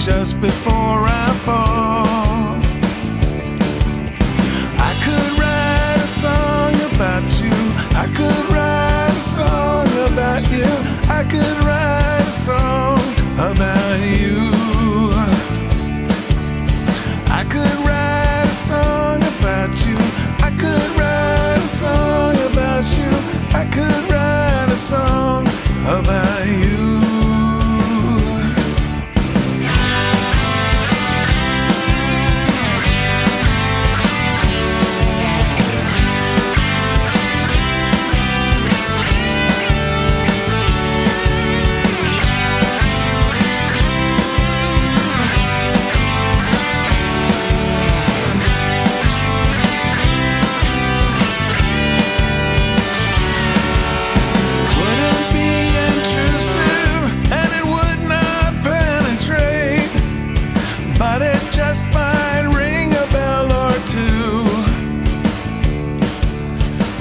Just before I fall, I could write a song about you. I could write a song about you. I could write a song about you. I could write a song about you. I could write a song about you. I could write a song about you.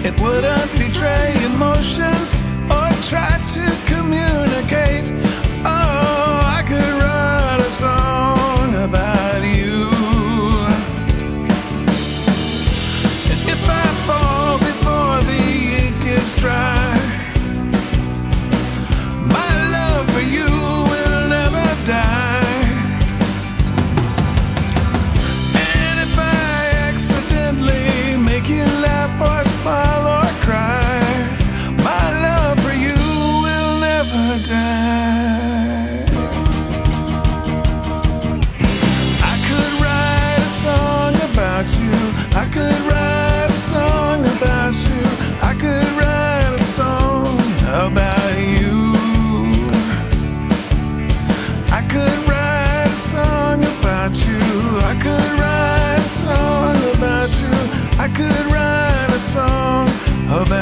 It wouldn't betray emotions or try to communicate. Oh, I could write a song about you. And if I fall before the ink is dry, my love for you will never die. And if I accidentally make you laugh or smile, I could write a song about you. I could write a song about you. I could write a song about you. I could write a song about you. I could write a song about you.